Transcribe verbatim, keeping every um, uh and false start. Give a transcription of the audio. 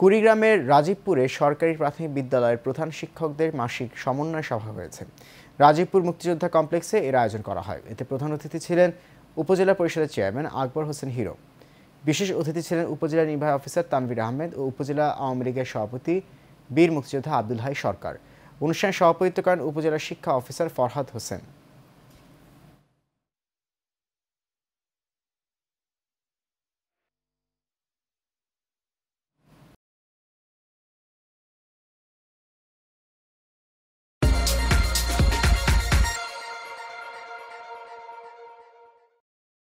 कुड़िग्रामेर राजीबपुरे सरकारी प्राथमिक विद्यालय प्रधान शिक्षकदेर मासिक समन्वय सभा हयेछे। राजीबपुर मुक्तियोद्धा कमप्लेक्से एर आयोजन करा हय। एते प्रधान अतिथि छिलेन उपजेला परिषदेर चेयरमैन अकबर होसेन हिरो। विशेष अतिथि छिलेन उपजेला निर्वाही अफिसार तानवीर आहमेद और उपजेला आवामी लीगेर सभापति वीर मुक्तियोद्धा आब्दुल हाई सरकार। अनुष्ठाने सभापतित्व करेन उपजेला शिक्षा अफिसार फरहाद होसे।